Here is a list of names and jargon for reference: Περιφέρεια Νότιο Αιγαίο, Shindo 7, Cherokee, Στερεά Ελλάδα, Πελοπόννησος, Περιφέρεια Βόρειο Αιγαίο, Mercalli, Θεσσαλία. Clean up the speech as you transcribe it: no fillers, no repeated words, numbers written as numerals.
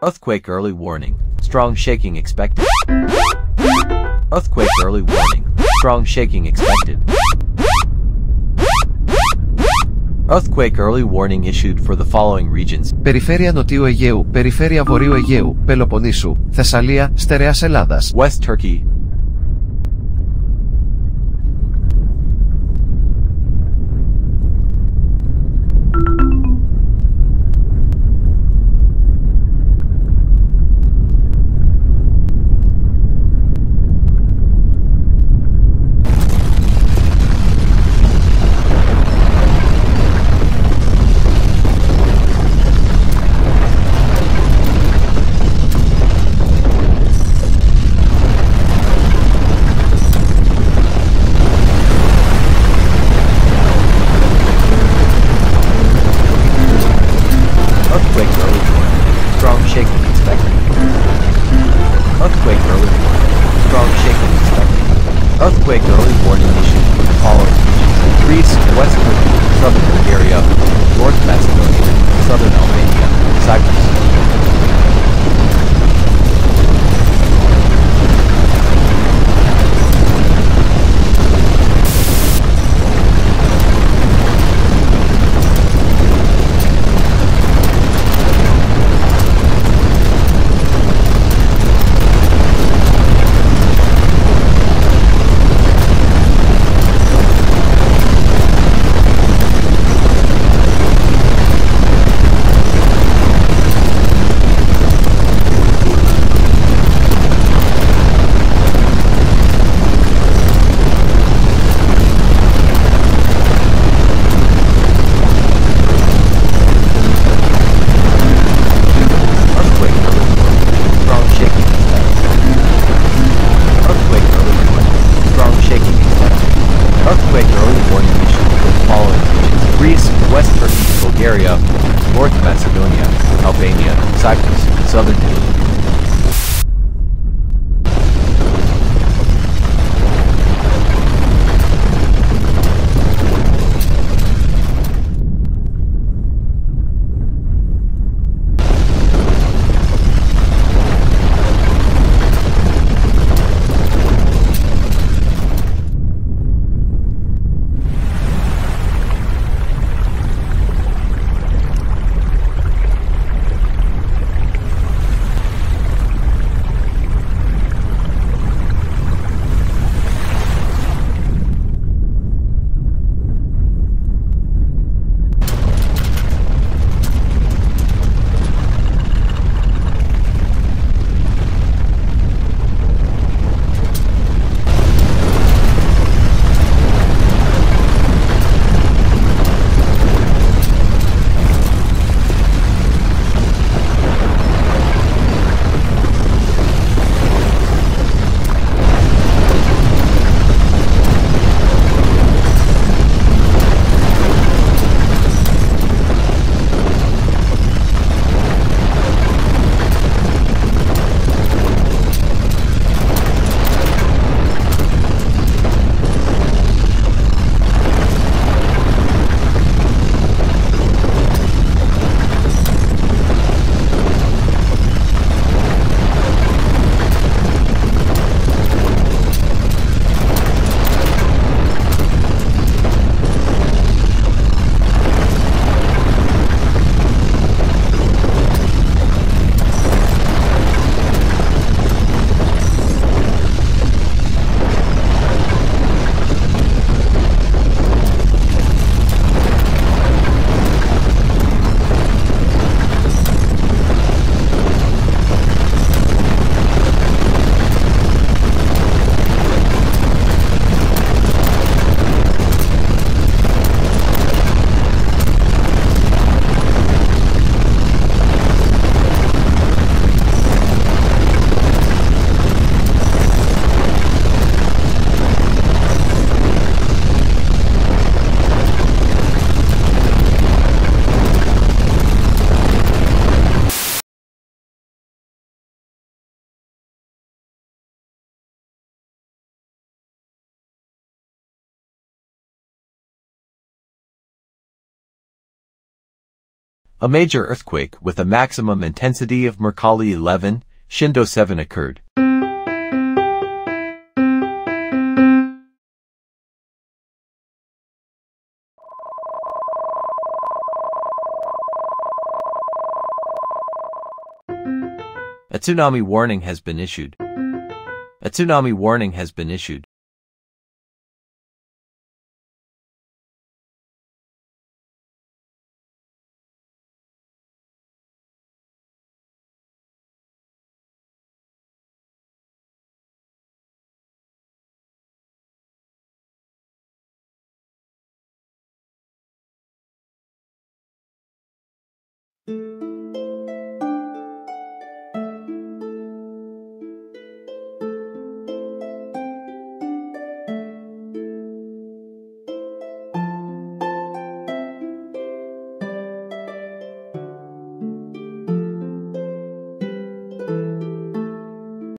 Earthquake early warning. Strong shaking expected. Earthquake early warning. Strong shaking expected. Earthquake early warning issued for the following regions. Περιφέρεια Νοτιού Αιγαίου, Περιφέρεια Βορείου Αιγαίου, Πελοποννήσου, Θεσσαλία, Στερεάς Ελλάδας. West Turkey. A major earthquake with a maximum intensity of Mercalli 11, Shindo 7 occurred. A tsunami warning has been issued.